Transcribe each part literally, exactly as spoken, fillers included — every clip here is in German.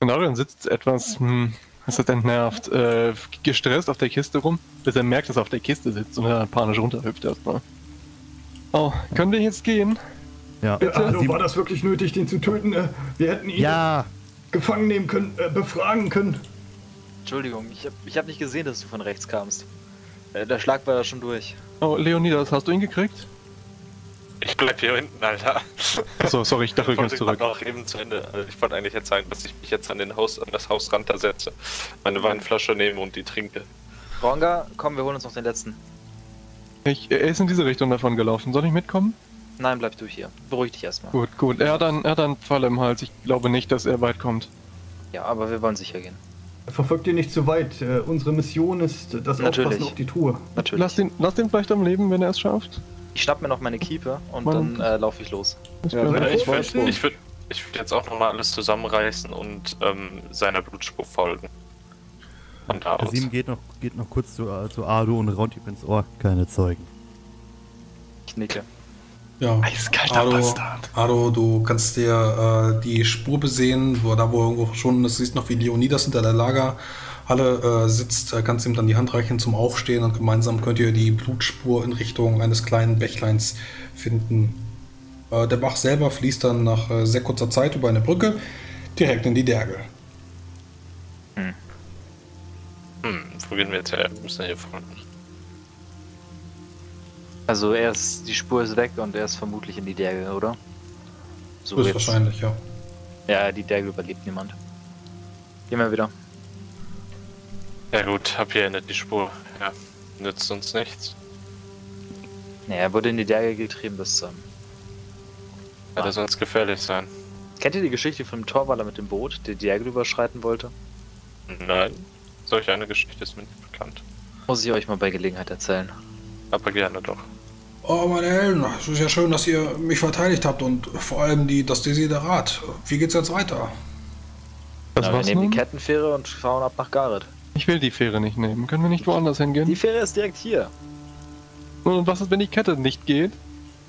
Und Adrian sitzt etwas, hm, was hat entnervt, äh, gestresst auf der Kiste rum, bis er merkt, dass er auf der Kiste sitzt und er panisch runterhüpft erstmal. Oh, können wir jetzt gehen? Ja. Bitte? Also war das wirklich nötig, den zu töten? Wir hätten ihn ja gefangen nehmen können, äh, befragen können. Entschuldigung, ich hab, ich hab nicht gesehen, dass du von rechts kamst. Der Schlag war da schon durch. Oh, Leonidas, hast du ihn gekriegt? Ich bleib hier hinten, Alter. Achso, sorry, ich dachte, ich ganz zurück. Noch eben zu Ende. Ich wollte eigentlich jetzt sagen, dass ich mich jetzt an, den Haus, an das Hausrand da setze, meine Weinflasche nehme und die trinke. Ronga, komm, wir holen uns noch den letzten. Ich, er ist in diese Richtung davon gelaufen. Soll ich mitkommen? Nein, bleib du hier. Beruhig dich erstmal. Gut, gut. Er hat einen, er hat einen Pfahl im Hals. Ich glaube nicht, dass er weit kommt. Ja, aber wir wollen sicher gehen. Verfolgt ihr nicht zu weit. Äh, unsere Mission ist das Natürlich. Aufpassen auf die Tour. Natürlich. Lass den, lass den vielleicht am Leben, wenn er es schafft. Ich schnapp mir noch meine Kiepe und Mann. dann äh, laufe ich los. Ja, ja, ich würde ich würd, ich würd jetzt auch nochmal alles zusammenreißen und ähm, seiner Blutspur folgen. Von da aus. Kasim geht noch, geht noch kurz zu, äh, zu Ado und raunt ihm ins Ohr. Keine Zeugen. Ich nicke. Ja. Eiskalter Ado, Bastard. Ado, du kannst dir äh, die Spur besehen, wo, da wo irgendwo schon, das siehst noch wie Leonidas hinter der Lagerhalle äh, sitzt, äh, kannst ihm dann die Hand reichen zum Aufstehen und gemeinsam könnt ihr die Blutspur in Richtung eines kleinen Bächleins finden. Äh, der Bach selber fließt dann nach äh, sehr kurzer Zeit über eine Brücke direkt in die Dergel. Hm. Hm, wo gehen wir jetzt her? Wir müssen hier vorne. Also er ist, die Spur ist weg und er ist vermutlich in die Dergel, oder? So ist wahrscheinlich, ja. Ja, die Dergel überlebt niemand. Gehen wir wieder. Ja gut, hab hier nicht die Spur. Ja, nützt uns nichts. Naja, er wurde in die Dergel getrieben bis zum... Ja, das soll gefährlich sein. Kennt ihr die Geschichte von dem Torwaller mit dem Boot, der die Dergel überschreiten wollte? Nein, solch eine Geschichte ist mir nicht bekannt. Muss ich euch mal bei Gelegenheit erzählen. Aber gerne doch. Oh, meine Helden, es ist ja schön, dass ihr mich verteidigt habt und vor allem die, das Desiderat. Wie geht's jetzt weiter? Na, wir nehmen nun die Kettenfähre und fahren ab nach Gareth. Ich will die Fähre nicht nehmen. Können wir nicht woanders hingehen? Die Fähre ist direkt hier. Und was ist, wenn die Kette nicht geht?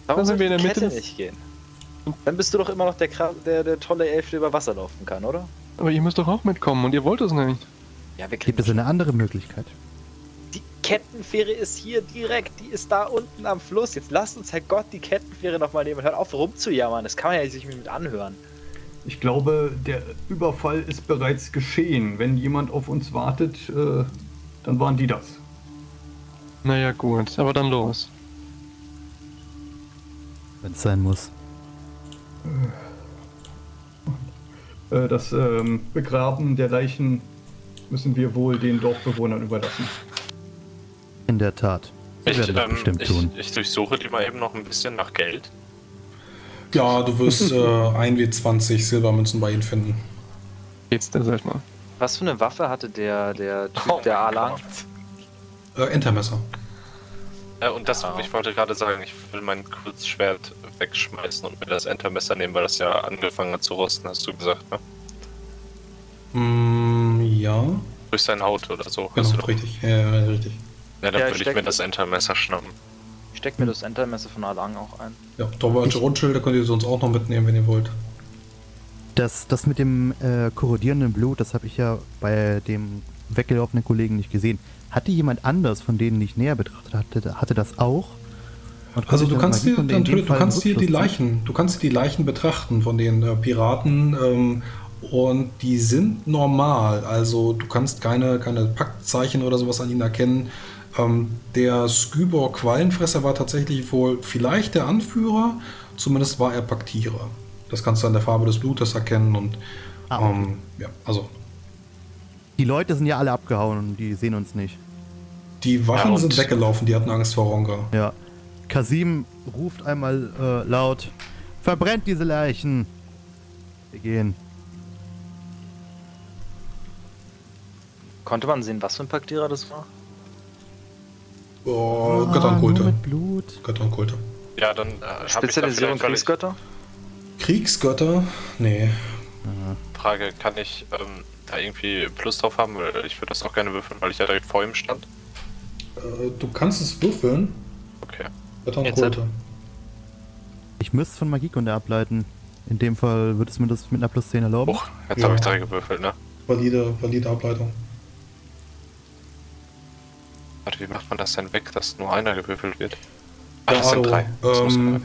Warum sind wir in der Mitte? Kette nicht gehen? Dann bist du doch immer noch der, der, der tolle Elf, der über Wasser laufen kann, oder? Aber ihr müsst doch auch mitkommen und ihr wollt es nicht. Ja, wir Gibt es eine andere Möglichkeit? Die Kettenfähre ist hier direkt, die ist da unten am Fluss. Jetzt lasst uns, Herrgott, die Kettenfähre nochmal nehmen. Hört auf rumzujammern, das kann man ja sich mit anhören. Ich glaube, der Überfall ist bereits geschehen. Wenn jemand auf uns wartet, äh, dann waren die das. Naja gut, aber dann los. Wenn es sein muss. Äh, das ähm, Begraben der Leichen müssen wir wohl den Dorfbewohnern überlassen. In der Tat. Ich, ähm, ich, tun. ich durchsuche dir mal eben noch ein bisschen nach Geld. Ja, du wirst äh, ein W zwanzig Silbermünzen bei ihnen finden. Geht's der Söldner? Was für eine Waffe hatte der, der Typ, oh der Alan? Äh, Entermesser. Äh, und das, wow. Ich wollte gerade sagen, ich will mein Kurzschwert wegschmeißen und mir das Entermesser nehmen, weil das ja angefangen hat zu rosten, hast du gesagt, ne? Mm, ja. Durch seine Haut oder so. Genau, hast du richtig. Ja, ja, richtig. Ja, dann ja, würde ich mir das Entermesser schnappen. Ich steck mir das Entermesser von Alang auch ein. Ja, Torwaldsche Rundschilder könnt ihr sonst auch noch mitnehmen, wenn ihr wollt. Das, das mit dem äh, korrodierenden Blut, das habe ich ja bei dem weggelaufenen Kollegen nicht gesehen. Hatte jemand anders, von denen ich näher betrachtet hatte, hatte das auch? Also du kannst dir du kannst dir die Leichen, du kannst dir die Leichen betrachten von den äh, Piraten. Ähm, Und die sind normal, also du kannst keine, keine Paktzeichen oder sowas an ihnen erkennen. Ähm, der Skybor Quallenfresser war tatsächlich wohl vielleicht der Anführer, zumindest war er Paktierer. Das kannst du an der Farbe des Blutes erkennen und ah, okay. ähm, ja, also. Die Leute sind ja alle abgehauen und die sehen uns nicht. Die Wachen ja, sind weggelaufen, die hatten Angst vor Ronga. Ja. Kasim ruft einmal äh, laut, verbrennt diese Leichen. Wir gehen. Konnte man sehen, was für ein Paktierer das war? Oh, ah, Götter und Kulte. Mit Blut. Götter und Kulte. Ja, dann äh, Spezialisierung Kriegsgötter? Kriegsgötter? Nee. Mhm. Frage, kann ich ähm, da irgendwie Plus drauf haben? Ich würde das auch gerne würfeln, weil ich ja direkt vor ihm stand. Äh, du kannst es würfeln. Okay. Götter und Kulte. Ich müsste es von Magiekunde ableiten. In dem Fall wird es mir das mit einer plus zehn erlauben. Och, jetzt ja. habe ich drei gewürfelt, ne? Valide, valide Ableitung. Warte, wie macht man das denn weg, dass nur einer gewürfelt wird? Ach, ja, das sind drei. Das ähm,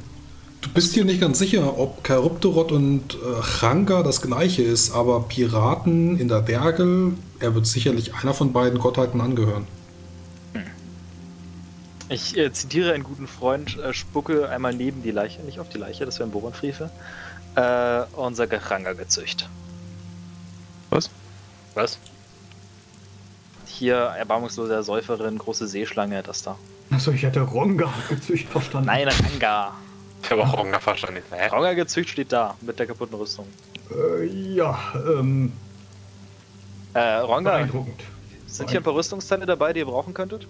du bist dir nicht ganz sicher, ob Charybdoroth und Geranga äh, das gleiche ist, aber Piraten in der Dergel, er wird sicherlich einer von beiden Gottheiten angehören. Ich äh, zitiere einen guten Freund, äh, spucke einmal neben die Leiche, nicht auf die Leiche, das wäre ein Bohrenfrevel, äh, und sage Geranga gezücht. Was? Was? Hier, erbarmungslose Säuferin, große Seeschlange, das da. Achso, ich hätte Ronga gezücht verstanden. Nein, Ronga. Ich habe auch Ronga verstanden. Hä? Ronga gezücht steht da, mit der kaputten Rüstung. Äh, ja, ähm... Äh, Ronga, sind hier ein paar Rüstungsteile dabei, die ihr brauchen könntet?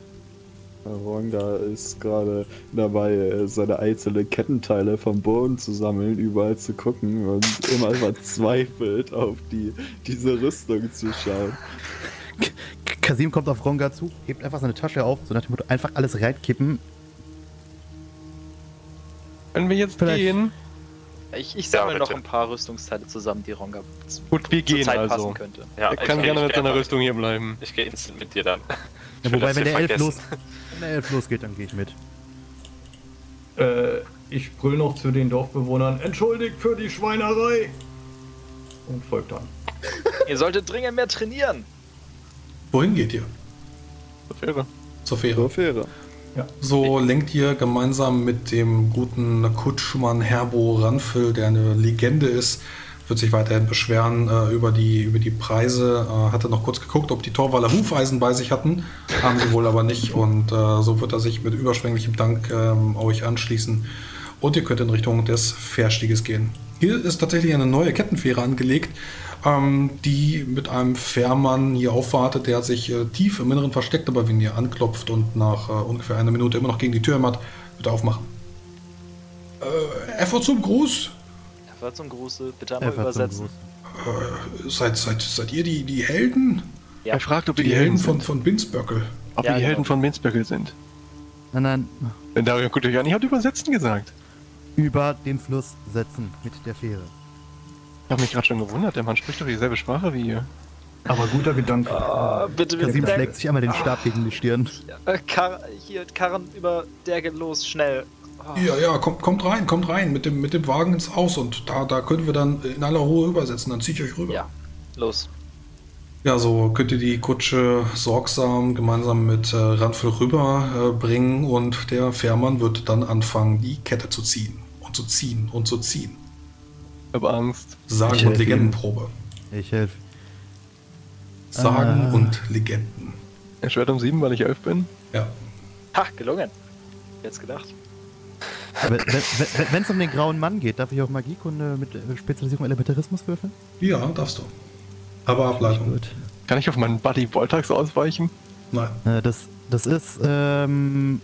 Ronga ist gerade dabei, seine einzelnen Kettenteile vom Boden zu sammeln, überall zu gucken und immer verzweifelt auf die, diese Rüstung zu schauen. Kasim kommt auf Ronga zu, hebt einfach seine Tasche auf, so nach dem Motto, einfach alles reinkippen. Können wir jetzt Vielleicht. gehen? Ich, ich sammle ja, noch ein paar Rüstungsteile zusammen, die Ronga Gut, wir zur gehen Zeit also. passen könnte. Ja, er kann gerne mit seiner Rüstung hier bleiben. Ich gehe instant mit dir dann. Ja, wobei, wenn der, Elf los, wenn der Elf losgeht, dann gehe ich mit. Äh, ich brüll noch zu den Dorfbewohnern, entschuldigt für die Schweinerei! Und folgt dann. Ihr solltet dringend mehr trainieren! Wohin geht ihr? Zur Fähre. Zur Fähre. Zur Fähre. Ja. So lenkt ihr gemeinsam mit dem guten Kutschmann Herbo Ranfell, der eine Legende ist, wird sich weiterhin beschweren äh, über, die, über die Preise. Äh, hat er noch kurz geguckt, ob die Torwaler Hufeisen bei sich hatten. Haben sie wohl aber nicht. Und äh, so wird er sich mit überschwänglichem Dank ähm, euch anschließen. Und ihr könnt in Richtung des Fährstieges gehen. Hier ist tatsächlich eine neue Kettenfähre angelegt, ähm, die mit einem Fährmann hier aufwartet, der sich äh, tief im Inneren versteckt. Aber wenn ihr anklopft und nach äh, ungefähr einer Minute immer noch gegen die Tür hämmert, wird er aufmachen. Äh, Efferd zum Gruß. Efferd zum Gruße, bitte einmal übersetzen. Äh, seid, seid, seid ihr die, die Helden? Ja. Er fragt, ob die, die, die Helden, Helden von, von Binsböckel. Ob ja, die genau. Helden von Binsböckel sind. Nein, nein. Wenn Dario guckt euch an, ich habe übersetzen gesagt. Über den Fluss setzen mit der Fähre. Ich habe mich gerade schon gewundert, der Mann spricht doch dieselbe Sprache wie ihr. Aber guter Gedanke. Oh, bitte, bitte. Kasim schlägt sich einmal den Stab oh. gegen die Stirn. Ja, Kar hier, Karren über der geht los, schnell. Oh. Ja, ja, kommt, kommt rein, kommt rein, mit dem, mit dem Wagen ins Haus und da, da können wir dann in aller Ruhe übersetzen, dann zieht euch rüber. Ja, los. Ja, so könnt ihr die Kutsche sorgsam gemeinsam mit äh, Ranfell rüberbringen äh, und der Fährmann wird dann anfangen, die Kette zu ziehen und zu ziehen und zu ziehen. Ich habe Angst. Sagen und Legendenprobe. Ich helfe. Sagen ah. und Legenden. Erschwert um sieben, weil ich elf bin? Ja. Ha, gelungen. Jetzt gedacht. Wenn es um den grauen Mann geht, darf ich auch Magiekunde mit Spezialisierung Elementarismus würfeln? Ja, darfst du. Aber Ableitung. Kann ich auf meinen Buddy Voltax ausweichen? Nein. Äh, das, das ist, ähm,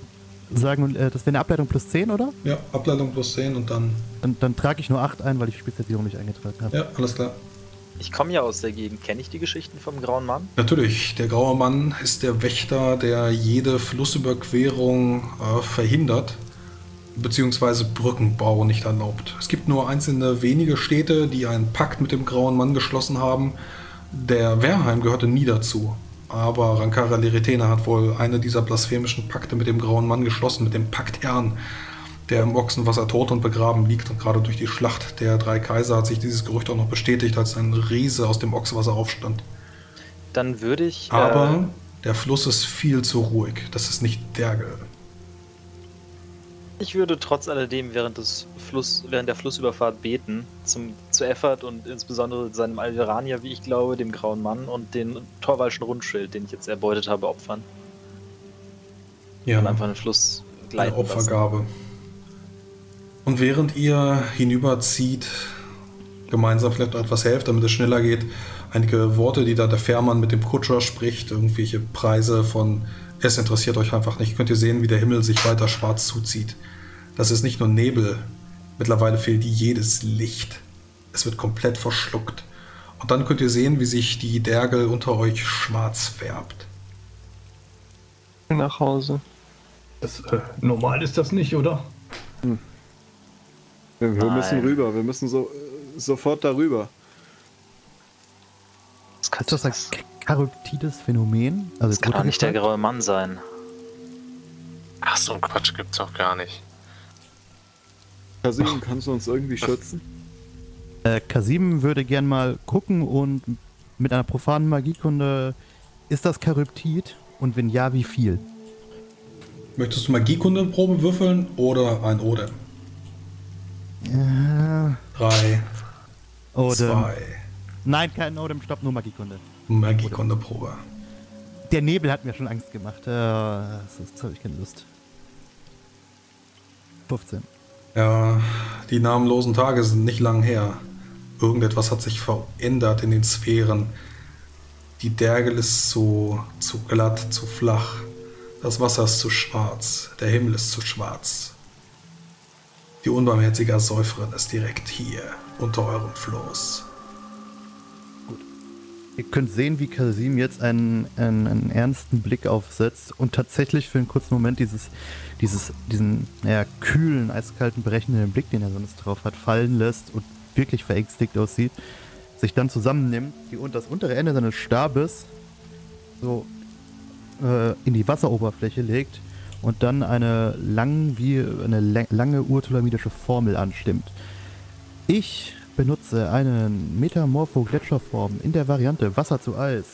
sagen, äh, das wäre eine Ableitung plus zehn, oder? Ja, Ableitung plus zehn und dann... Dann, dann trage ich nur acht ein, weil ich Spezialisierung nicht eingetragen habe. Ja, alles klar. Ich komme ja aus der Gegend. Kenne ich die Geschichten vom Grauen Mann? Natürlich. Der Graue Mann ist der Wächter, der jede Flussüberquerung äh, verhindert. Beziehungsweise Brückenbau nicht erlaubt. Es gibt nur einzelne wenige Städte, die einen Pakt mit dem Grauen Mann geschlossen haben. Der Werheim gehörte nie dazu. Aber Rankara Leretena hat wohl eine dieser blasphemischen Pakte mit dem Grauen Mann geschlossen, mit dem Paktherrn, der im Ochsenwasser tot und begraben liegt. Und gerade durch die Schlacht der drei Kaiser hat sich dieses Gerücht auch noch bestätigt, als ein Riese aus dem Ochsenwasser aufstand. Dann würde ich... Äh Aber der Fluss ist viel zu ruhig. Das ist nicht Dergel. Ich würde trotz alledem während, des Fluss, während der Flussüberfahrt beten, zum, zu Efferd und insbesondere seinem Alverania, wie ich glaube, dem Grauen Mann und den Torwalschen Rundschild, den ich jetzt erbeutet habe, opfern. Ja. Und einfach den Fluss gleiten eine Opfergabe. Lassen. Und während ihr hinüberzieht, gemeinsam vielleicht etwas helft, damit es schneller geht, einige Worte, die da der Fährmann mit dem Kutscher spricht, irgendwelche Preise von... Es interessiert euch einfach nicht. Könnt ihr sehen, wie der Himmel sich weiter schwarz zuzieht. Das ist nicht nur Nebel. Mittlerweile fehlt jedes Licht. Es wird komplett verschluckt. Und dann könnt ihr sehen, wie sich die Dergel unter euch schwarz färbt. Nach Hause. Das, äh, normal ist das nicht, oder? Hm. Wir, wir müssen rüber, wir müssen so sofort darüber. Ist das ein charaktides Phänomen? Also das kann doch nicht der graue Mann sein. Ach, so ein Quatsch gibt's auch gar nicht. Kasim, kannst du uns irgendwie schützen? Äh, Kasim würde gern mal gucken und mit einer profanen Magiekunde, ist das Charyptid und wenn ja, wie viel? Möchtest du Magiekundenprobe würfeln oder ein Odem? Äh, Drei. Odem. Zwei. Nein, kein Odem, stopp, nur Magiekunde. Magiekundeprobe. Der Nebel hat mir schon Angst gemacht. Äh, jetzt habe ich keine Lust. fünfzehn. Ja, die namenlosen Tage sind nicht lang her. Irgendetwas hat sich verändert in den Sphären. Die Dergel ist zu, zu glatt, zu flach. Das Wasser ist zu schwarz. Der Himmel ist zu schwarz. Die unbarmherzige Säuferin ist direkt hier, unter eurem Floß. Gut. Ihr könnt sehen, wie Kasim jetzt einen, einen, einen ernsten Blick aufsetzt und tatsächlich für einen kurzen Moment dieses, dieses, diesen naja, kühlen, eiskalten, berechnenden Blick, den er sonst drauf hat, fallen lässt und wirklich verängstigt aussieht, sich dann zusammennimmt, die, und das untere Ende seines Stabes so äh, in die Wasseroberfläche legt und dann eine, lang, wie eine lange urtulamidische Formel anstimmt. Ich benutze einen Metamorpho-Gletscherform in der Variante Wasser zu Eis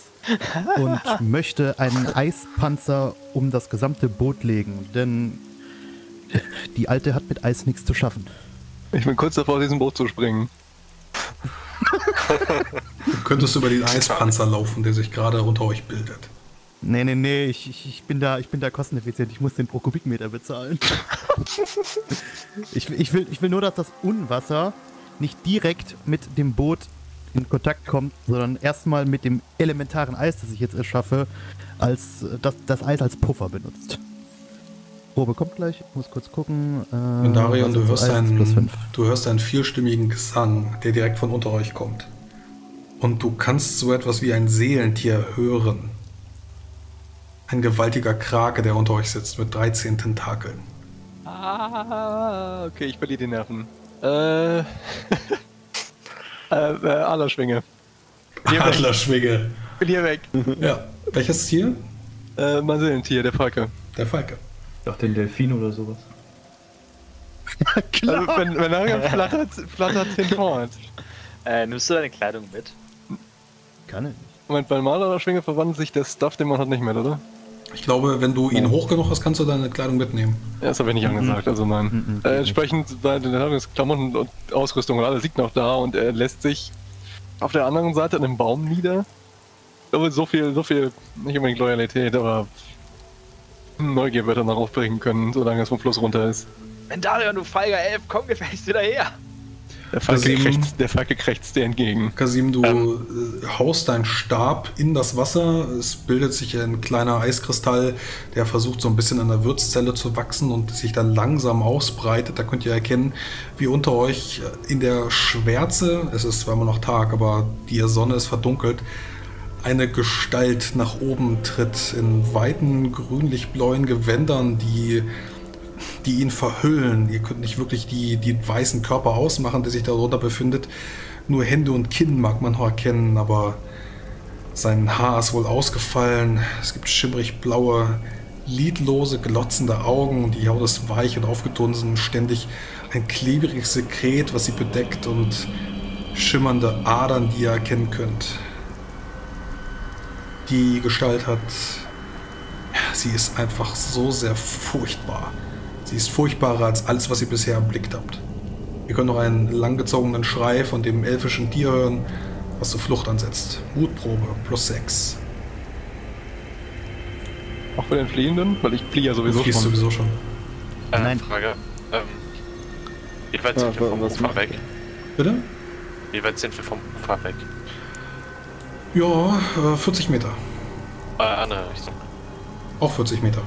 und möchte einen Eispanzer um das gesamte Boot legen, denn die Alte hat mit Eis nichts zu schaffen. Ich bin kurz davor, aus diesem Boot zu springen. Du könntest über den Eispanzer laufen, der sich gerade unter euch bildet. Nee, nee, nee, ich, ich, bin, da, ich bin da kosteneffizient. Ich muss den pro Kubikmeter bezahlen. ich, ich, will, ich will nur, dass das Unwasser nicht direkt mit dem Boot in Kontakt kommt, sondern erstmal mit dem elementaren Eis, das ich jetzt erschaffe, als das, das Eis als Puffer benutzt. Probe kommt gleich, ich muss kurz gucken. Äh, Und Darion, du hörst, einen, du hörst einen vierstimmigen Gesang, der direkt von unter euch kommt. Und du kannst so etwas wie ein Seelentier hören. Ein gewaltiger Krake, der unter euch sitzt, mit dreizehn Tentakeln. Ah, okay, ich verliere die Nerven. Äh, äh, äh Adlerschwinge. Adlerschwinge. Bin hier weg. Ja, welches Tier? Äh, mein Seelentier, der Falke. Der Falke. Doch, den Delfin oder sowas. Ja, klar. Also, wenn, wenn er flattert, flattert hinfort. Äh, nimmst du deine Kleidung mit? Kann ich nicht. Moment, bei Maler Schwinge verwandelt sich der Stuff, den man hat, nicht mehr, oder? Ich glaube, wenn du ihn hoch genug hast, kannst du deine Kleidung mitnehmen. Ja, das habe ich nicht angesagt, also nein. Äh, entsprechend seine Klamotten und Ausrüstung und alles liegt noch da und er lässt sich auf der anderen Seite an einem Baum nieder. Ich glaube, so viel, so viel, nicht unbedingt Loyalität, aber Neugier wird er noch aufbringen können, solange es vom Fluss runter ist. Vendalion, du feiger Elf, komm gefälligst wieder her! Der Falke krächzt, der Falke krächzt dir entgegen. Kasim, du ähm. haust deinen Stab in das Wasser, es bildet sich ein kleiner Eiskristall, der versucht so ein bisschen an der Wirtszelle zu wachsen und sich dann langsam ausbreitet. Da könnt ihr erkennen, wie unter euch in der Schwärze, es ist zwar immer noch Tag, aber die Sonne ist verdunkelt, eine Gestalt nach oben tritt in weiten grünlich-blauen Gewändern, die, die ihn verhüllen. Ihr könnt nicht wirklich die, die weißen Körper ausmachen, der sich darunter befindet. Nur Hände und Kinn mag man noch erkennen, aber sein Haar ist wohl ausgefallen. Es gibt schimmrig blaue, lidlose, glotzende Augen. Die Haut ist weich und aufgedunsen, ständig ein klebriges Sekret, was sie bedeckt, und schimmernde Adern, die ihr erkennen könnt. Die Gestalt hat, sie ist einfach so sehr furchtbar. Sie ist furchtbarer als alles, was ihr bisher erblickt habt. Ihr könnt noch einen langgezogenen Schrei von dem elfischen Tier hören, was zur Flucht ansetzt. Mutprobe, plus sechs. Auch für den Fliehenden? Weil ich fliehe ja sowieso schon. Du fliehst sowieso schon. Äh, Nein. Frage. Ähm, wie weit sind wir vom Ufer weg? Bitte? Wie weit sind wir vom Ufer weg? Ja, vierzig Meter. Äh, andere Richtung. Auch vierzig Meter.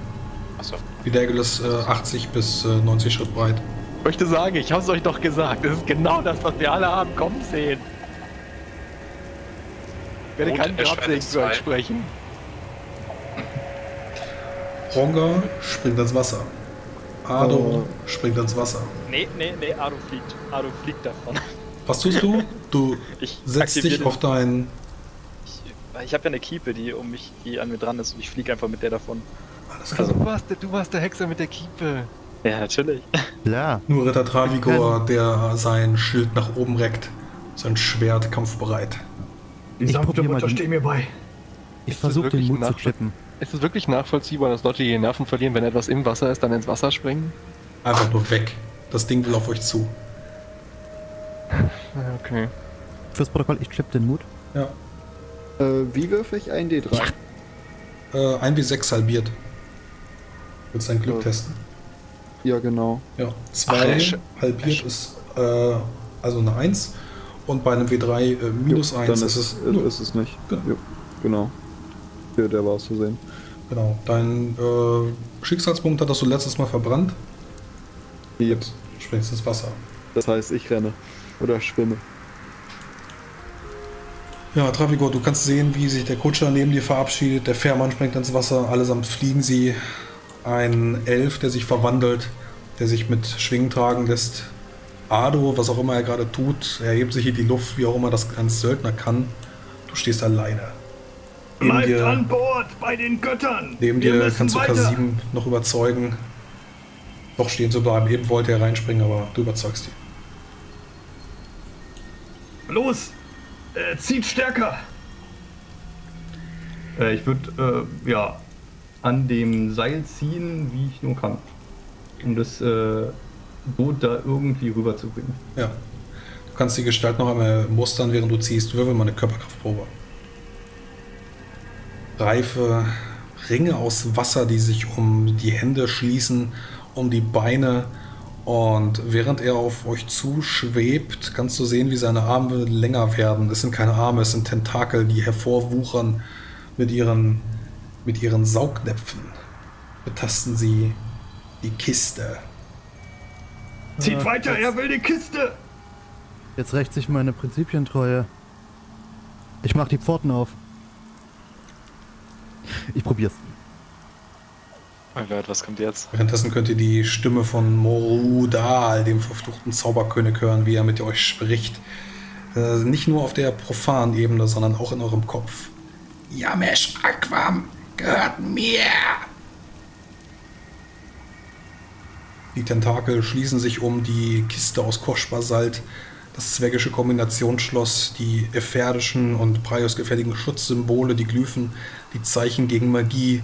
Achso. Die Dergel ist äh, achtzig bis äh, neunzig Schritt breit. Ich möchte sagen, ich hab's euch doch gesagt. Das ist genau das, was wir alle haben kommen sehen. Ich werde keinen Grabsegen zu euch sprechen. Ronga springt ins Wasser. Ado äh, springt ins Wasser. Nee, nee, nee, Ado fliegt. Ado fliegt davon. Was tust du? Du setzt dich auf deinen... Ich, ich habe ja eine Kiepe, die um mich, die an mir dran ist, und ich fliege einfach mit der davon. Alles klar. Also, du, warst der, du warst der Hexer mit der Kiepe. Ja, natürlich. Ja. Nur Ritter Travigor, der sein Schild nach oben reckt. Sein Schwert kampfbereit. Die Samtmutter steht mir bei. Ich versuche den Mut zu klippen. Ist es wirklich nachvollziehbar, dass Leute ihre Nerven verlieren, wenn etwas im Wasser ist, dann ins Wasser springen? Einfach nur weg. Das Ding will auf euch zu. Okay. Fürs Protokoll, ich klippe den Mut. Ja. Äh, wie würfe ich ein D drei? Ja. Äh, ein W sechs halbiert. Willst du dein Glück ja. testen? Ja, genau. Ja, zwei halbiert ist äh, also eine eins. Und bei einem W drei äh, minus jo, eins ist, ist, es, ist es nicht. Genau. Jo, genau. Ja, der war es zu sehen. Genau. Dein äh, Schicksalspunkt hattest du letztes Mal verbrannt. Jetzt springst du ins Wasser. Das heißt, ich renne. Oder schwimme. Ja, Travigor, du kannst sehen, wie sich der Kutscher neben dir verabschiedet. Der Fährmann springt ins Wasser. Allesamt fliegen sie. Ein Elf, der sich verwandelt, der sich mit Schwingen tragen lässt. Ado, was auch immer er gerade tut, er hebt sich in die Luft, wie auch immer das ein Söldner kann. Du stehst alleine. Bleibt an Bord bei den Göttern! Neben dir kannst du Kasim noch überzeugen, doch stehen zu bleiben. Eben wollte er reinspringen, aber du überzeugst ihn. Los! Äh, zieht stärker! Äh, ich würde, äh, ja, an dem Seil ziehen, wie ich nur kann. Um das, äh, Boot da irgendwie rüberzubringen. Ja. Du kannst die Gestalt noch einmal mustern, während du ziehst. Würfel mal eine Körperkraftprobe. Reife Ringe aus Wasser, die sich um die Hände schließen, um die Beine. Und während er auf euch zuschwebt, kannst du sehen, wie seine Arme länger werden. Es sind keine Arme, es sind Tentakel, die hervorwuchern mit ihren, mit ihren Saugnäpfen. Betasten sie die Kiste. Zieht weiter, jetzt, er will die Kiste! Jetzt rächt sich meine Prinzipientreue. Ich mach die Pforten auf. Ich probier's. Oh Gott, was kommt jetzt? Währenddessen könnt ihr die Stimme von Morudal, dem verfluchten Zauberkönig, hören, wie er mit euch spricht. Äh, nicht nur auf der profanen Ebene, sondern auch in eurem Kopf. Yamesh, Aquam, gehört mir! Die Tentakel schließen sich um die Kiste aus Koschbasalt, das zwergische Kombinationsschloss, die efferdischen und praiusgefälligen Schutzsymbole, die Glyphen, die Zeichen gegen Magie.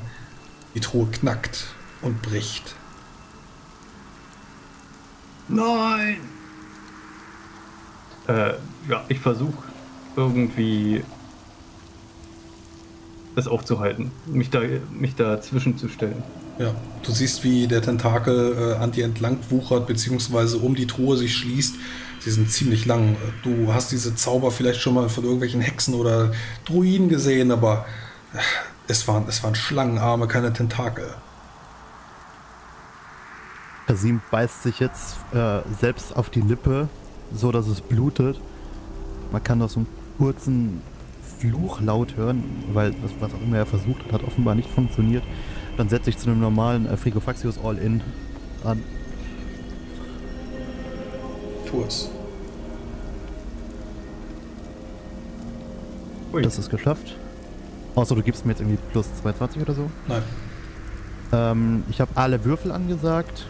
Die Truhe knackt und bricht. Nein! Äh, ja, ich versuche irgendwie das aufzuhalten, mich da, mich dazwischen zu stellen. Ja, du siehst, wie der Tentakel äh, an dir entlang wuchert, beziehungsweise um die Truhe sich schließt. Sie sind ziemlich lang. Du hast diese Zauber vielleicht schon mal von irgendwelchen Hexen oder Druiden gesehen, aber äh, es, waren, es waren Schlangenarme, keine Tentakel. Kasim beißt sich jetzt äh, selbst auf die Lippe, so dass es blutet. Man kann doch so einen kurzen Fluch laut hören, weil das, was auch immer er versucht hat, hat offenbar nicht funktioniert. Dann setze ich zu einem normalen äh, Frigofaxius All-In an. Tu es. Ui. Das ist geschafft. Außer du gibst mir jetzt irgendwie plus zweiundzwanzig oder so. Nein. Ähm, ich habe alle Würfel angesagt.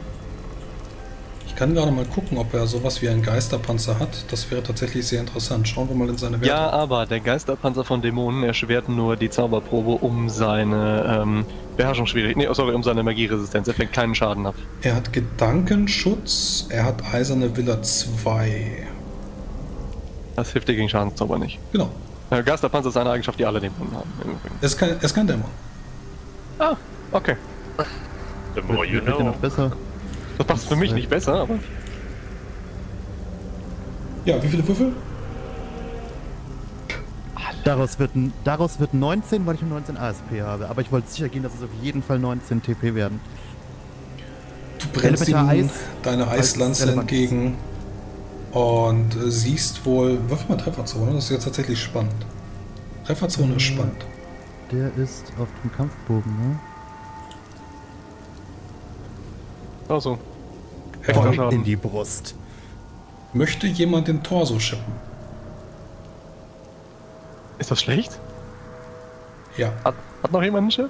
Ich kann gerade mal gucken, ob er sowas wie einen Geisterpanzer hat. Das wäre tatsächlich sehr interessant. Schauen wir mal in seine Werte. Ja, aber der Geisterpanzer von Dämonen erschwert nur die Zauberprobe um seine ähm, Beherrschungsschwierigkeit. Nee, oh, sorry, um seine Magieresistenz. Er fängt keinen Schaden ab. Er hat Gedankenschutz, er hat Eiserne Villa zwei. Das hilft dir gegen Schadenszauber nicht. Genau. Der Geisterpanzer ist eine Eigenschaft, die alle Dämonen haben. Er ist kein, kein Dämon. Ah, okay. The more you know. Noch besser. Das passt für mich nicht besser, aber... Ja, wie viele Würfel? Daraus wird, daraus wird neunzehn, weil ich nur neunzehn A S P habe. Aber ich wollte sicher gehen, dass es auf jeden Fall neunzehn T P werden. Du brennst ihm Eis, deine Eislanze entgegen und siehst wohl... Wirf mal Trefferzone, das ist jetzt tatsächlich spannend. Trefferzone mhm. ist spannend. Der ist auf dem Kampfbogen, ne? Torso. Voll in die Brust. Möchte jemand den Torso schippen? Ist das schlecht? Ja. Hat, hat noch jemand einen Chip?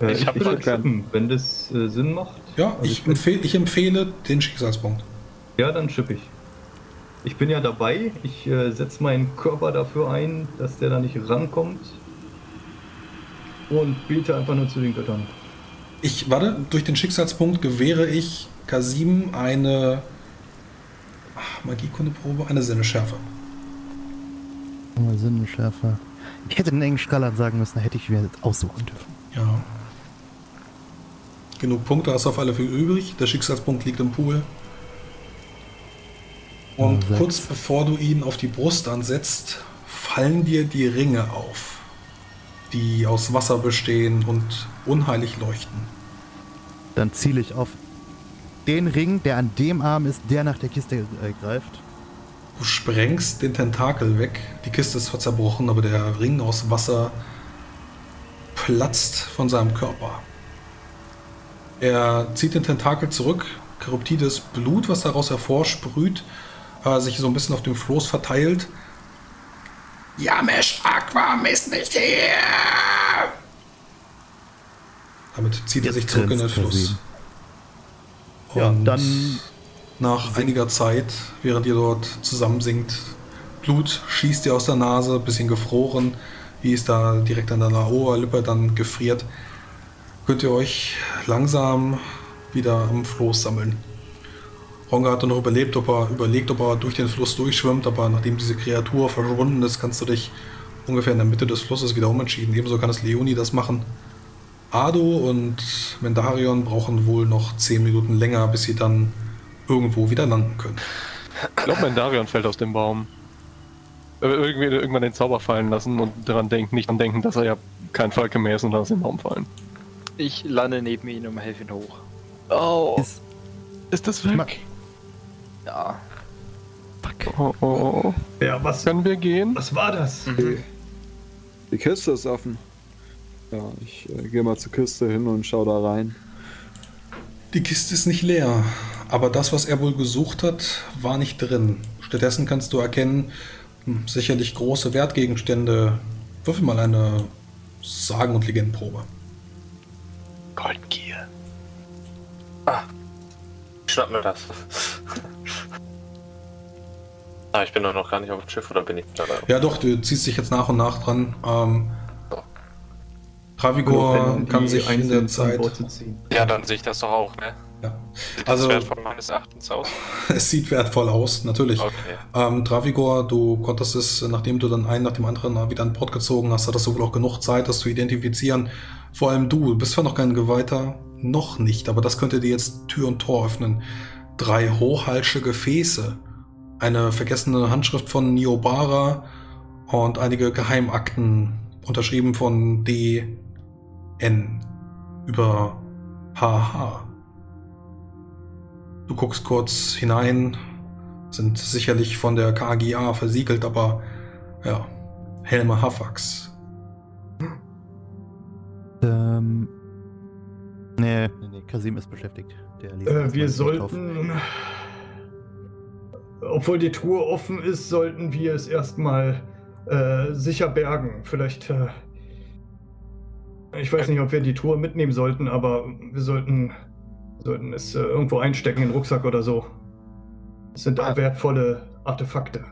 Äh, ich habe einen, wenn das äh, Sinn macht. Ja, also ich, ich, empfehl, ich empfehle den Schicksalspunkt. Ja, dann schippe ich. Ich bin ja dabei. Ich äh, setze meinen Körper dafür ein, dass der da nicht rankommt. Und bete einfach nur zu den Göttern. Ich, warte, durch den Schicksalspunkt gewähre ich Kasim eine ach, Magiekundeprobe, eine Sinneschärfe. Eine Sinneschärfe. Ich hätte den englischen Skala sagen müssen, da hätte ich mir das aussuchen dürfen. Ja. Genug Punkte hast du auf alle Fälle übrig. Der Schicksalspunkt liegt im Pool. Und oh, kurz bevor du ihn auf die Brust ansetzt, fallen dir die Ringe auf, die aus Wasser bestehen und unheilig leuchten. Dann ziele ich auf den Ring, der an dem Arm ist, der nach der Kiste äh, greift. Du sprengst den Tentakel weg. Die Kiste ist zwar zerbrochen, aber der Ring aus Wasser platzt von seinem Körper. Er zieht den Tentakel zurück, korruptides Blut, was daraus hervorsprüht, äh, sich so ein bisschen auf dem Floß verteilt. Yamesh, Aquam ist nicht hier! Damit zieht Jetzt er sich zurück in den Fluss. Und ja, dann nach einiger Zeit, während ihr dort zusammensinkt, Blut schießt ihr aus der Nase, bisschen gefroren, wie es da direkt an der Oberlippe dann gefriert, könnt ihr euch langsam wieder am Floß sammeln. Ronga hat noch überlebt, ob er überlegt, ob er durch den Fluss durchschwimmt, aber nachdem diese Kreatur verschwunden ist, kannst du dich ungefähr in der Mitte des Flusses wieder umentschieden. Ebenso kann es Leonidas machen. Ado und Vendalion brauchen wohl noch zehn Minuten länger, bis sie dann irgendwo wieder landen können. Ich glaube, Vendalion fällt aus dem Baum. Irgendwie irgendwann den Zauber fallen lassen und daran denken, nicht daran denken, dass er ja kein Falke mehr ist und dann aus dem Baum fallen. Ich lande neben ihn und helfe ihn hoch. Oh! Ist, ist das weg? Ja. Fuck. Oh, oh, oh. Ja, was? Können wir gehen? Was war das? Mhm. Die Kiste ist offen. Ja, ich äh, gehe mal zur Kiste hin und schau da rein. Die Kiste ist nicht leer, aber das, was er wohl gesucht hat, war nicht drin. Stattdessen kannst du erkennen, hm, sicherlich große Wertgegenstände. Würfel mal eine Sagen- und Legendenprobe. Goldgier. Ah, ich schnapp mir das. Ah, ich bin doch noch gar nicht auf dem Schiff, oder bin ich dabei? Ja doch, du ziehst dich jetzt nach und nach dran. Ähm, Travigor kann sich in der Zeit... Ja, dann sehe ich das doch auch, ne? Ja. Sieht also, das wertvoll meines Erachtens aus? Es sieht wertvoll aus, natürlich. Okay. Ähm, Travigor, du konntest es, nachdem du dann einen nach dem anderen wieder an Bord gezogen hast, hattest du wohl auch genug Zeit, das zu identifizieren. Vor allem du, du bist zwar noch kein Geweihter, noch nicht, aber das könnte dir jetzt Tür und Tor öffnen. Drei Rohalsche Gefäße, eine vergessene Handschrift von Niobara und einige Geheimakten, unterschrieben von D. N über H H. Du guckst kurz hinein, sind sicherlich von der K G A versiegelt, aber ja, Helmer Havax. Ähm. Nee, nee, nee, Kasim ist beschäftigt. Der liest äh, wir sollten. Obwohl die Truhe offen ist, sollten wir es erstmal äh, sicher bergen. Vielleicht. Äh, Ich weiß nicht, ob wir die Truhe mitnehmen sollten, aber wir sollten, sollten es äh, irgendwo einstecken in den Rucksack oder so. Es sind da wertvolle Artefakte.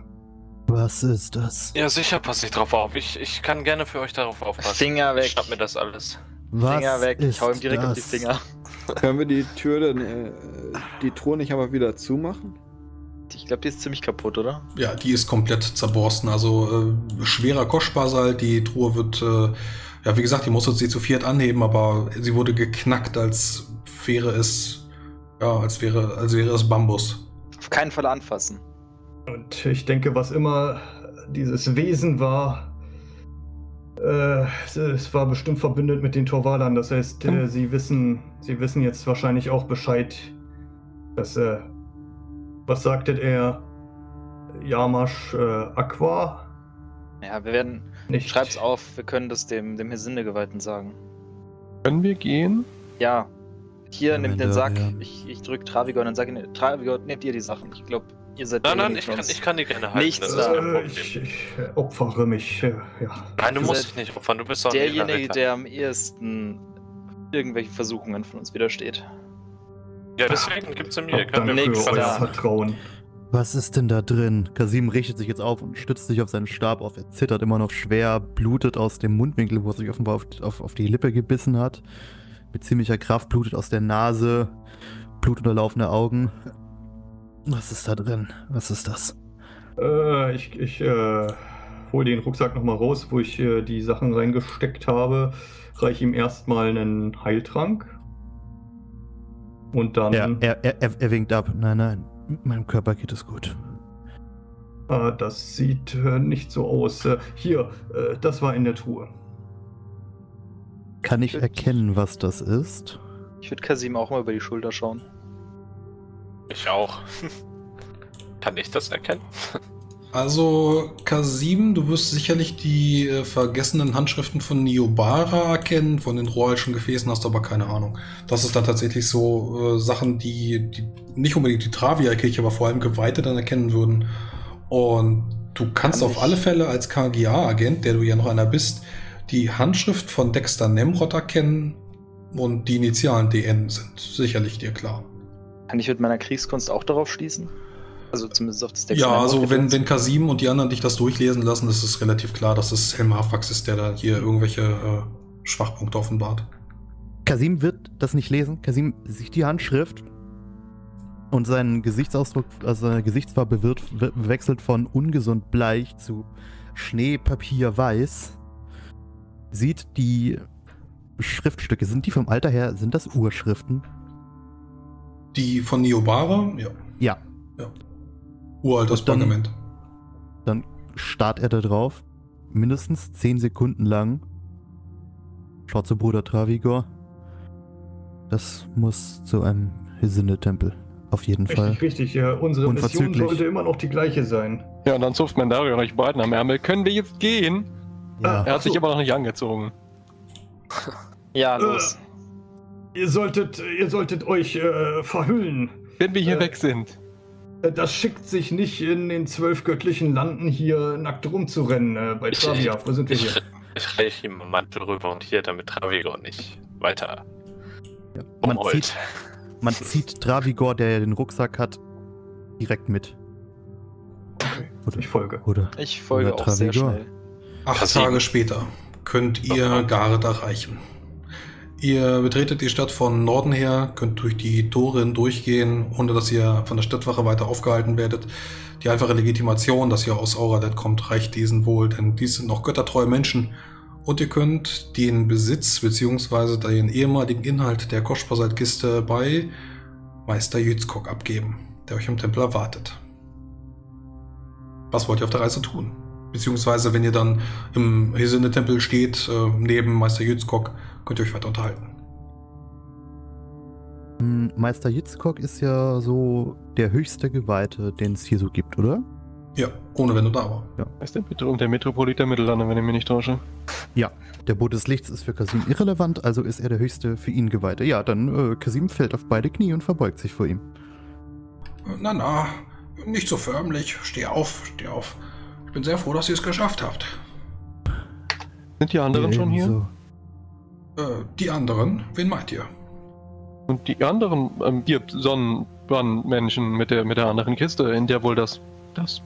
Was ist das? Ja, sicher, passe ich drauf auf. Ich, ich kann gerne für euch darauf aufpassen. Finger weg. Ich schnapp mir das alles. Was Finger weg. Ich hau ihm direkt das? auf die Finger. Können wir die Tür denn, äh, die Truhe nicht aber wieder zumachen? Ich glaube, die ist ziemlich kaputt, oder? Ja, die ist komplett zerborsten. Also äh, schwerer Koschbasalt. Die Truhe wird... Äh, Ja, wie gesagt, die musste sie zu viert anheben, aber sie wurde geknackt, als wäre es, ja, als wäre, als wäre es Bambus. Auf keinen Fall anfassen. Und ich denke, was immer dieses Wesen war, äh, es war bestimmt verbündet mit den Torvalern. Das heißt, äh, sie wissen, sie wissen jetzt wahrscheinlich auch Bescheid, dass, äh, was sagte er? Yamesh, äh, Aqua? Ja, wir werden... Nicht. Schreib's auf, wir können das dem, dem Hesinde-Geweihten sagen. Können wir gehen? Ja. Hier, ja, nimmt den Sack, ja. ich, ich drück Travigor und dann sag ich, Travigor, nehmt ihr die Sachen. Ich glaube, ihr seid... Nein, nein, ich kann, ich kann die gerne halten. Nichts da. Äh, ich, ich opfere mich, ja. Nein, du, du musst dich nicht opfern, du bist doch derjenige, der am ehesten irgendwelchen Versuchungen von uns widersteht. Ja, deswegen gibt's ja mir, ihr könnt mir nichts vertrauen. Was ist denn da drin? Kasim richtet sich jetzt auf und stützt sich auf seinen Stab auf. Er zittert immer noch schwer, blutet aus dem Mundwinkel, wo er sich offenbar auf, auf, auf die Lippe gebissen hat. Mit ziemlicher Kraft blutet aus der Nase, blutunterlaufene Augen. Was ist da drin? Was ist das? Äh, ich ich äh, hole den Rucksack nochmal raus, wo ich äh, die Sachen reingesteckt habe. Reiche ihm erstmal einen Heiltrank. Und dann... Ja, er, er, er, er winkt ab. Nein, nein. Mit meinem Körper geht es gut. Ah, das sieht äh, nicht so aus. Äh, hier, äh, das war in der Truhe. Kann ich erkennen, was das ist? Ich würde Kasim auch mal über die Schulter schauen. Ich auch. Kann ich das erkennen? Also, Kasim, du wirst sicherlich die äh, vergessenen Handschriften von Niobara erkennen, von den rohalschen Gefäßen hast du aber keine Ahnung. Das ist dann tatsächlich so äh, Sachen, die, die nicht unbedingt die Travia-Kirche, aber vor allem Geweihte dann erkennen würden. Und du kannst Kann auf ich. alle Fälle als K G A-Agent, der du ja noch einer bist, die Handschrift von Dexter Nemrod erkennen und die Initialen D N sind sicherlich dir klar. Kann ich mit meiner Kriegskunst auch darauf schließen? Also zumindest auf das Text. Ja, also wenn, wenn Kasim und die anderen dich das durchlesen lassen, ist es relativ klar, dass es Helmer Havax ist, der da hier irgendwelche äh, Schwachpunkte offenbart. Kasim wird das nicht lesen. Kasim sieht die Handschrift und sein Gesichtsausdruck, also seine Gesichtsfarbe wird, wechselt von ungesund bleich zu Schneepapierweiß. Sieht die Schriftstücke, sind die vom Alter her, sind das Urschriften? Die von Niobara? Ja. Ja. Ja. Uraltes Pergament. Dann starrt er da drauf, mindestens zehn Sekunden lang. Schaut zu Bruder Travigor. Das muss zu einem Hesinde-Tempel. Auf jeden richtig, Fall. Richtig, ja. Unsere Mission sollte immer noch die gleiche sein. Ja, und dann zupft Mendario euch beiden am Ärmel. Können wir jetzt gehen? Ja. Er hat so. sich aber noch nicht angezogen. Ja, los. Äh, ihr, solltet, ihr solltet euch äh, verhüllen. Wenn wir hier äh, weg sind. Das schickt sich nicht, in den zwölf göttlichen Landen hier nackt rumzurennen äh, bei Travia. Wo sind wir hier? Ich reiche ihm einen Mantel rüber und hier, damit Travigor nicht weiter ja, man, zieht, man zieht Travigor, der den Rucksack hat, direkt mit. Okay. Oder, ich folge. Oder, ich folge oder auch sehr schnell. Acht Kasim. Tage später könnt ihr okay. Gareth erreichen. Ihr betretet die Stadt von Norden her, könnt durch die Tore hindurchgehen, ohne dass ihr von der Stadtwache weiter aufgehalten werdet. Die einfache Legitimation, dass ihr aus Auralet kommt, reicht diesen wohl, denn dies sind noch göttertreue Menschen. Und ihr könnt den Besitz bzw. den ehemaligen Inhalt der Koschbasalt-Kiste bei Meister Jitzkok abgeben, der euch im Tempel erwartet. Was wollt ihr auf der Reise tun? Beziehungsweise, wenn ihr dann im Hesinde-Tempel steht, äh, neben Meister Jitzkok, könnt ihr euch weiter unterhalten. Meister Jitzkok ist ja so der höchste Geweihte, den es hier so gibt, oder? Ja, ohne Wenn und Aber. Ja. Ist der bitte um der Metropolit der Mittellande, wenn ich mich nicht täusche? Ja, der Bote des Lichts ist für Kasim irrelevant, also ist er der höchste für ihn Geweihte. Ja, dann äh, Kasim fällt auf beide Knie und verbeugt sich vor ihm. Na na, nicht so förmlich. Steh auf, steh auf. Ich bin sehr froh, dass ihr es geschafft habt. Sind die anderen ja, schon hier? So. Die anderen? Wen meint ihr? Und die anderen, ähm, die Sonnenbrandmenschen mit der, mit der anderen Kiste, in der wohl das, das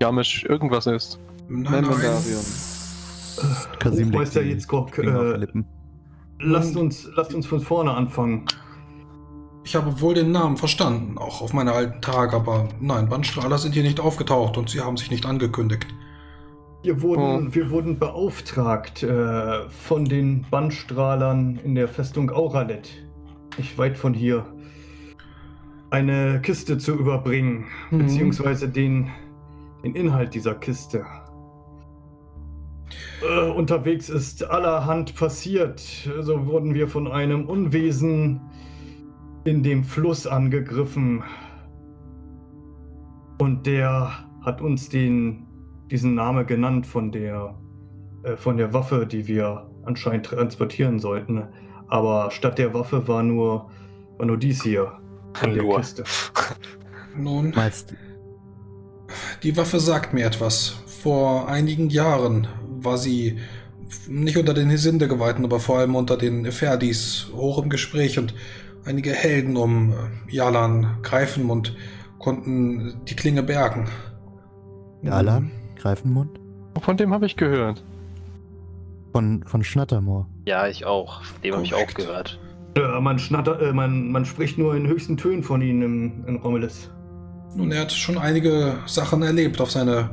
Yamesh irgendwas ist. Nein, nein. Äh, Kasim Meister Jitzkok, äh, lasst uns, lasst uns von vorne anfangen. Ich habe wohl den Namen verstanden, auch auf meine alten Tage, aber nein, Bannstrahler sind hier nicht aufgetaucht und sie haben sich nicht angekündigt. Wir wurden, oh. wir wurden beauftragt äh, von den Bannstrahlern in der Festung Auralet, nicht weit von hier, eine Kiste zu überbringen, mhm. beziehungsweise den, den Inhalt dieser Kiste. Äh, unterwegs ist allerhand passiert, so wurden wir von einem Unwesen in dem Fluss angegriffen und der hat uns den... diesen Name genannt von der, äh, von der Waffe, die wir anscheinend transportieren sollten. Aber statt der Waffe war nur, war nur dies hier an der Kiste. Nun, die Waffe sagt mir etwas. Vor einigen Jahren war sie nicht unter den Hesinde-Geweihten, aber vor allem unter den Efferdis hoch im Gespräch, und einige Helden um Yalan, Greifenmund konnten die Klinge bergen. Yalan, Greifenmund? Von dem habe ich gehört. Von, von Schnattermoor. Ja, ich auch. Von dem habe ich auch gehört. Äh, man, schnatter, äh, man, man spricht nur in höchsten Tönen von ihnen im, in Romulus. Nun, er hat schon einige Sachen erlebt auf seine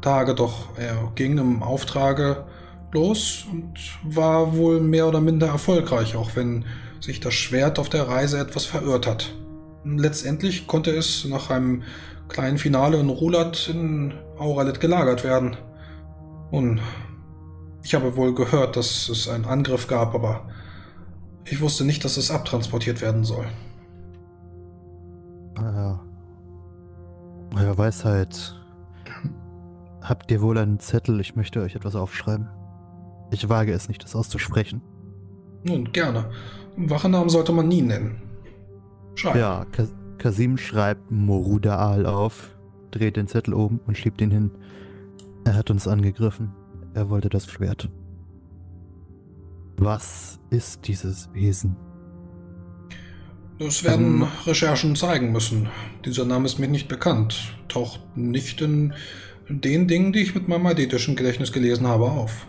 Tage, doch er ging im Auftrage los und war wohl mehr oder minder erfolgreich, auch wenn sich das Schwert auf der Reise etwas verirrt hat. Letztendlich konnte es nach einem kleinen Finale in Rulat in Auralet gelagert werden. Nun, ich habe wohl gehört, dass es einen Angriff gab, aber ich wusste nicht, dass es abtransportiert werden soll. Ah, euer Weisheit. Habt ihr wohl einen Zettel? Ich möchte euch etwas aufschreiben. Ich wage es nicht, das auszusprechen. Nun, gerne. Wachennamen sollte man nie nennen. Schreiben. Ja, Kasim schreibt Morudal auf, dreht den Zettel um und schiebt ihn hin. Er hat uns angegriffen. Er wollte das Schwert. Was ist dieses Wesen? Das werden um, Recherchen zeigen müssen. Dieser Name ist mir nicht bekannt. Taucht nicht in den Dingen, die ich mit meinem eidetischen Gedächtnis gelesen habe, auf.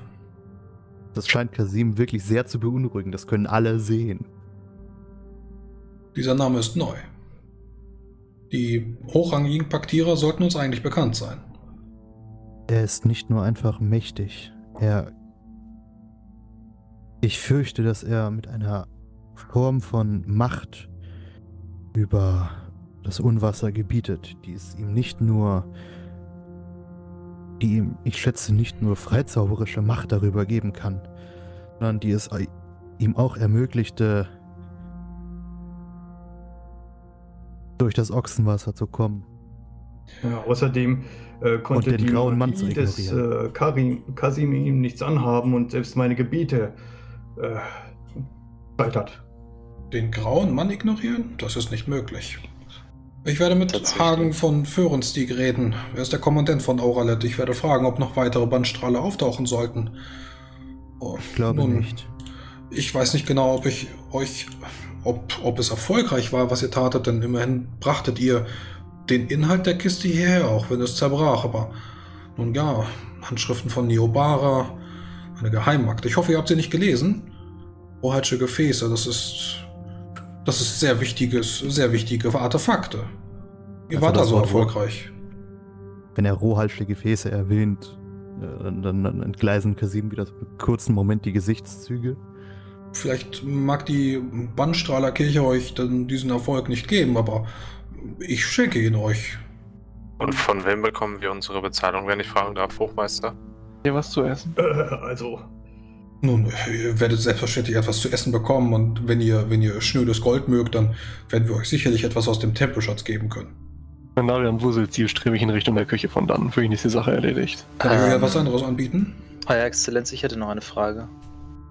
Das scheint Kasim wirklich sehr zu beunruhigen. Das können alle sehen. Dieser Name ist neu. Die hochrangigen Paktierer sollten uns eigentlich bekannt sein. Er ist nicht nur einfach mächtig. Er... Ich fürchte, dass er mit einer Form von Macht über das Unwasser gebietet, die es ihm nicht nur... die ihm, ich schätze, nicht nur freizauberische Macht darüber geben kann, sondern die es ihm auch ermöglichte, durch das Ochsenwasser zu kommen. Ja, außerdem äh, konnte und den die grauen Mann zu des äh, Kasim ihm nichts anhaben und selbst meine Gebiete äh, scheitert. Den grauen Mann ignorieren? Das ist nicht möglich. Ich werde mit Hagen von Föhrenstig reden. Er ist der Kommandant von Auralet. Ich werde fragen, ob noch weitere Bannstrahler auftauchen sollten. Oh, ich glaube nun, nicht. Ich weiß nicht genau, ob ich euch, ob, ob es erfolgreich war, was ihr tatet, denn immerhin brachtet ihr den Inhalt der Kiste hierher, auch wenn es zerbrach, aber nun ja, Handschriften von Niobara, eine Geheimakte. Ich hoffe, ihr habt sie nicht gelesen. Rohalsche Gefäße, das ist, das ist sehr wichtiges, sehr wichtige Artefakte. Ihr also wart da so erfolgreich. Wenn er Rohalsche Gefäße erwähnt, dann, dann, dann entgleisen Kasim wieder so einen kurzen Moment die Gesichtszüge. Vielleicht mag die Bannstrahler Kirche euch dann diesen Erfolg nicht geben, aber ich schenke ihn euch. Und von wem bekommen wir unsere Bezahlung, wenn ich fragen darf, Hochmeister? Hier was zu essen? Äh, also... Nun, ihr werdet selbstverständlich etwas zu essen bekommen, und wenn ihr, wenn ihr schnödes Gold mögt, dann werden wir euch sicherlich etwas aus dem Tempelschatz geben können. Vendalion wuselt zielstrebig in Richtung der Küche von dann. Für ihn ist die Sache erledigt. Kann ähm, ich euch etwas anderes anbieten? Euer Exzellenz, ich hätte noch eine Frage.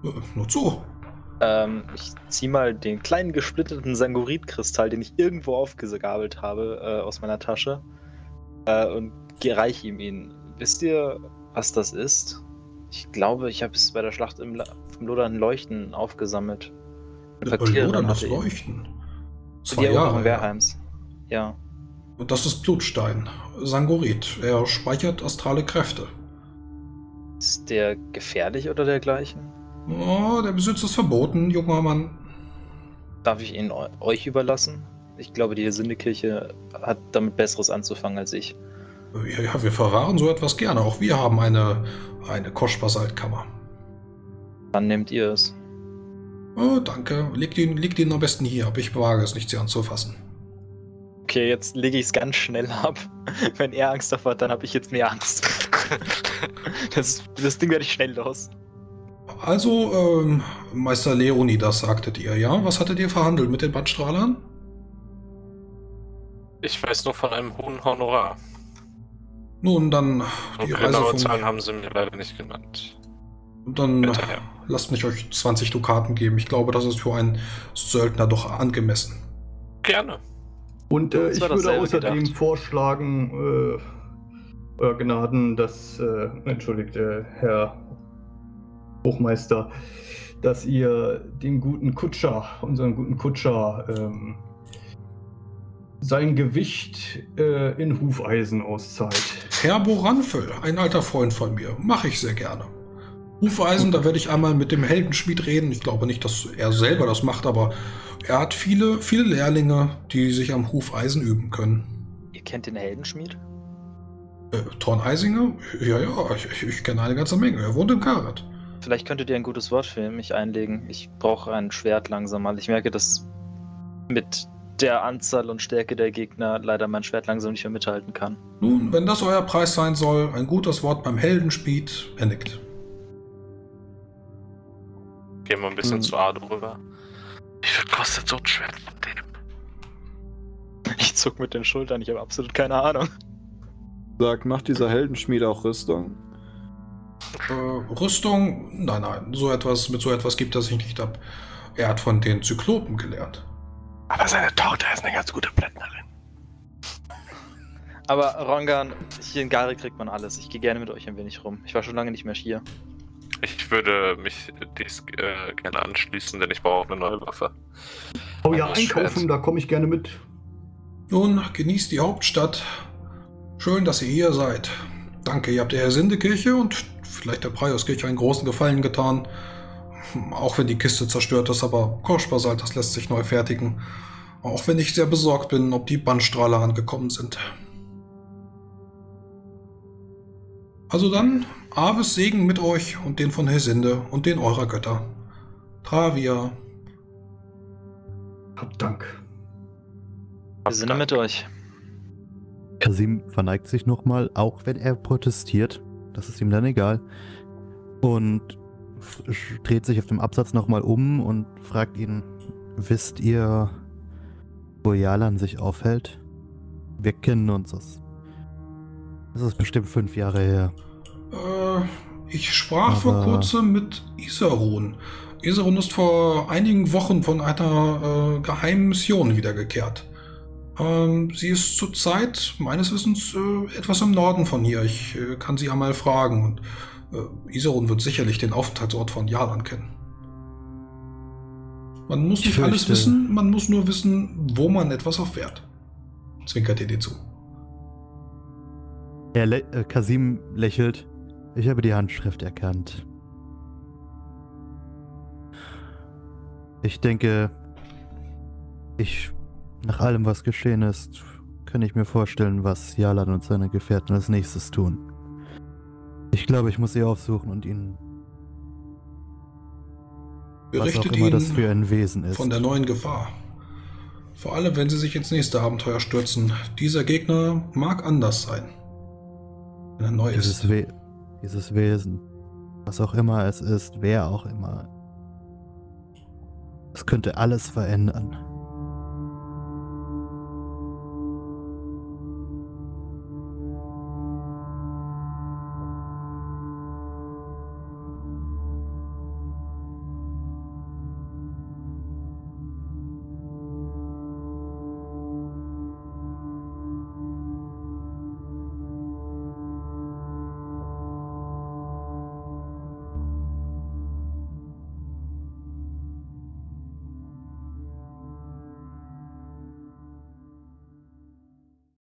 Äh, nur zu. Ähm, ich ziehe mal den kleinen gesplitterten Sangoritkristall, den ich irgendwo aufgegabelt habe, äh, aus meiner Tasche äh, und reiche ihm ihn. Wisst ihr, was das ist? Ich glaube, ich habe es bei der Schlacht im Lodern-Leuchten aufgesammelt. Bei Lodern-Leuchten? Zwei Jahre Wehrheims. Ja. Und das ist Blutstein, Sangorit. Er speichert astrale Kräfte. Ist der gefährlich oder dergleichen? Oh, der Besitz ist verboten, junger Mann. Darf ich ihn euch überlassen? Ich glaube, die Hesinde-Kirche hat damit Besseres anzufangen als ich. Ja, ja, wir verwahren so etwas gerne. Auch wir haben eine, eine Koschbasalt-Kammer. Dann nehmt ihr es. Oh, danke. Legt ihn, legt ihn am besten hier ab. Ich bewahre es nicht, sie anzufassen. Okay, jetzt lege ich es ganz schnell ab. Wenn er Angst davor hat, dann habe ich jetzt mehr Angst. Das, das Ding werde ich schnell los. Also, ähm, Meister Leonidas, sagtet ihr, ja? Was hattet ihr verhandelt mit den Bannstrahlern? Ich weiß nur von einem hohen Honorar. Nun, dann... Die Reise von... Zahlen haben sie mir leider nicht genannt. Dann... Bitte, ja. lasst mich euch zwanzig Dukaten geben. Ich glaube, das ist für einen Söldner doch angemessen. Gerne. Und äh, ich würde außerdem gedacht. vorschlagen, äh, Euer Gnaden, dass, äh, entschuldigt, äh, Herr Hochmeister, dass ihr den guten Kutscher, unseren guten Kutscher, ähm, sein Gewicht äh, in Hufeisen auszahlt. Herbo Ranfell, ein alter Freund von mir, mache ich sehr gerne. Hufeisen, da werde ich einmal mit dem Heldenschmied reden. Ich glaube nicht, dass er selber das macht, aber er hat viele, viele Lehrlinge, die sich am Hufeisen üben können. Ihr kennt den Heldenschmied? Äh, Torneisinger? Ja, ja, ich, ich kenne eine ganze Menge. Er wohnt in Gareth. Vielleicht könntet ihr ein gutes Wort für mich einlegen. Ich brauche ein Schwert langsam mal. Ich merke, dass mit der Anzahl und Stärke der Gegner leider mein Schwert langsam nicht mehr mithalten kann. Nun, wenn das euer Preis sein soll, ein gutes Wort beim Heldenschmied, er nickt. Gehen wir ein bisschen hm. zu Ado rüber. Wie viel kostet so ein Schwert von dem? Ich zuck mit den Schultern, ich habe absolut keine Ahnung. Sag, macht dieser Heldenschmied auch Rüstung? Äh, Rüstung? Nein, nein, so etwas, mit so etwas gibt es ich nicht ab. Er hat von den Zyklopen gelernt. Aber seine Tochter ist eine ganz gute Plättnerin. Aber Rongan, hier in Gare kriegt man alles. Ich gehe gerne mit euch ein wenig rum. Ich war schon lange nicht mehr hier. Ich würde mich dies äh, gerne anschließen, denn ich brauche eine neue Waffe. Oh ja, einkaufen, da komme ich gerne mit. Nun, genießt die Hauptstadt. Schön, dass ihr hier seid. Danke, ihr habt der Hesinde-Kirche und vielleicht der Praios-Kirche einen großen Gefallen getan. Auch wenn die Kiste zerstört ist, aber Koschbasalt, das lässt sich neu fertigen. Auch wenn ich sehr besorgt bin, ob die Bannstrahler angekommen sind. Also dann, Aves Segen mit euch und den von Hesinde und den eurer Götter. Travia. Hab Dank. Wir sind mit euch. Kasim verneigt sich nochmal, auch wenn er protestiert. Das ist ihm dann egal. Und dreht sich auf dem Absatz nochmal um und fragt ihn, wisst ihr, wo Yalan sich aufhält? Wir kennen uns. Das ist bestimmt fünf Jahre her. Äh, ich sprach Aber vor kurzem mit Isarun. Isarun ist vor einigen Wochen von einer äh, geheimen Mission wiedergekehrt. Ähm, sie ist zurzeit, meines Wissens, äh, etwas im Norden von hier. Ich äh, kann sie einmal fragen und Äh, Isarun wird sicherlich den Aufenthaltsort von Yalan kennen. Man muss nicht alles wissen, man muss nur wissen, wo man etwas erfährt. Zwinkert ihr dir zu. Herr Le äh, Kasim lächelt. Ich habe die Handschrift erkannt. Ich denke, ich, nach allem, was geschehen ist, kann ich mir vorstellen, was Yalan und seine Gefährten als nächstes tun. Ich glaube, ich muss sie aufsuchen und ihnen was auch immer das für ein Wesen ist. Von der neuen Gefahr. Vor allem, wenn sie sich ins nächste Abenteuer stürzen. Dieser Gegner mag anders sein. Wenn er neu ist. We dieses Wesen, was auch immer es ist, wer auch immer. Es könnte alles verändern.